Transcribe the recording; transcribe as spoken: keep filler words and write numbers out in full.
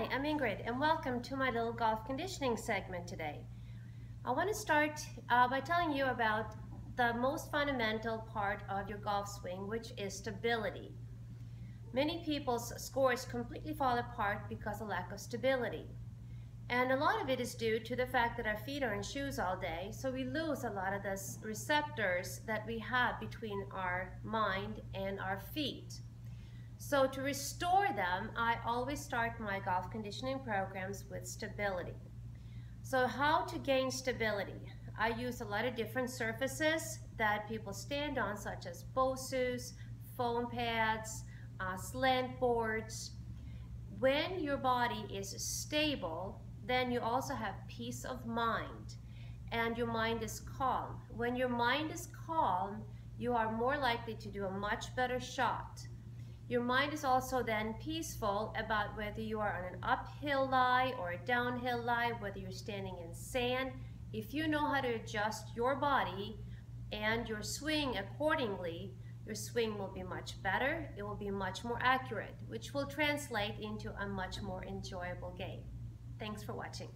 Hi, I'm Ingrid, and welcome to my little golf conditioning segment today. I want to start uh, by telling you about the most fundamental part of your golf swing, which is stability. Many people's scores completely fall apart because of lack of stability. And a lot of it is due to the fact that our feet are in shoes all day, so we lose a lot of the receptors that we have between our mind and our feet. So to restore them, I always start my golf conditioning programs with stability. So how to gain stability? I use a lot of different surfaces that people stand on, such as Bosus, foam pads, uh, slant boards. When your body is stable, then you also have peace of mind, and your mind is calm. When your mind is calm, you are more likely to do a much better shot. Your mind is also then peaceful about whether you are on an uphill lie or a downhill lie, whether you're standing in sand. If you know how to adjust your body and your swing accordingly, your swing will be much better, it will be much more accurate, which will translate into a much more enjoyable game. Thanks for watching.